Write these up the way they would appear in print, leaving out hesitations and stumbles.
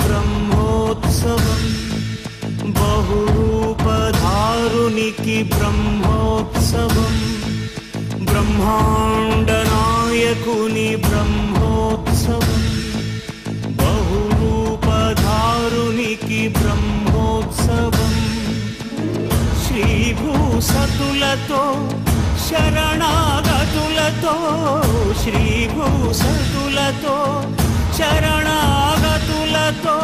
ब्रह्मोत्सवम् बहुरूपधारुणिकी ब्रह्मोत्सवम् ब्रह्माण्डनायकुनि ब्रह्मोत्सवम् बहुरूपधारुणिकी ब्रह्मोत्सवम् श्रीभूसतुलतो शरणागतुलतो श्रीभूसतुलतो शरणागतुलतो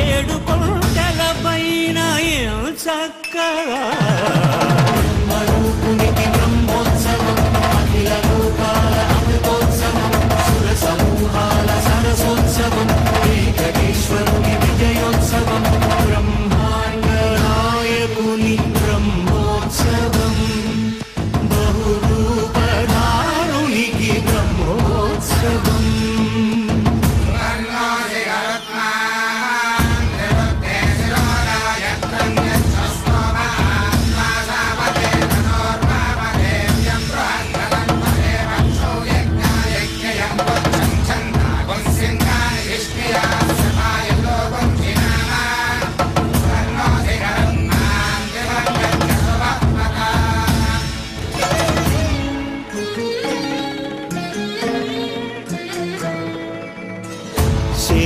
एडुकोंटल पैन चक्कगा ब्रह्मरूपिणिकी ब्रह्मोत्सवम् अखिल लोकाल अमृतोत्सवम् सुर समूहाल सरसोत्सवम् वेंकटेश्वरुनि विजयोत्सवम् ब्रह्माण्ड नायकुनि ब्रह्मोत्सवम् बहुरूपधारुणिकी ब्रह्मोत्सवम्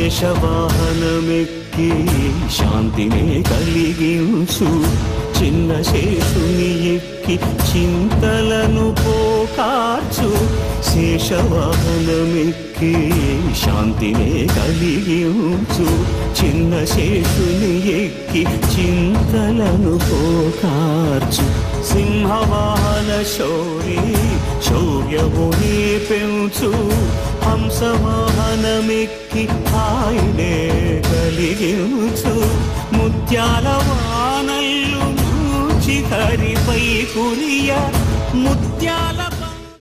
శేషవాహనమెక్కి శాంతినే కలిగించు చిన్న శేషుని ఎక్కి చింతలను పోకార్చు శేషవాహనమెక్కి శాంతినే కలిగించు చిన్న శేషుని ఎక్కి చింతలను పోకార్చు సింహవాహన శౌరీ శౌర్యముని పెంచు హంసవాహనమెక్కి ఆయనే కలిగించు ముత్యాల వానల్లు మూచి హరిపై కురియ ముత్యాల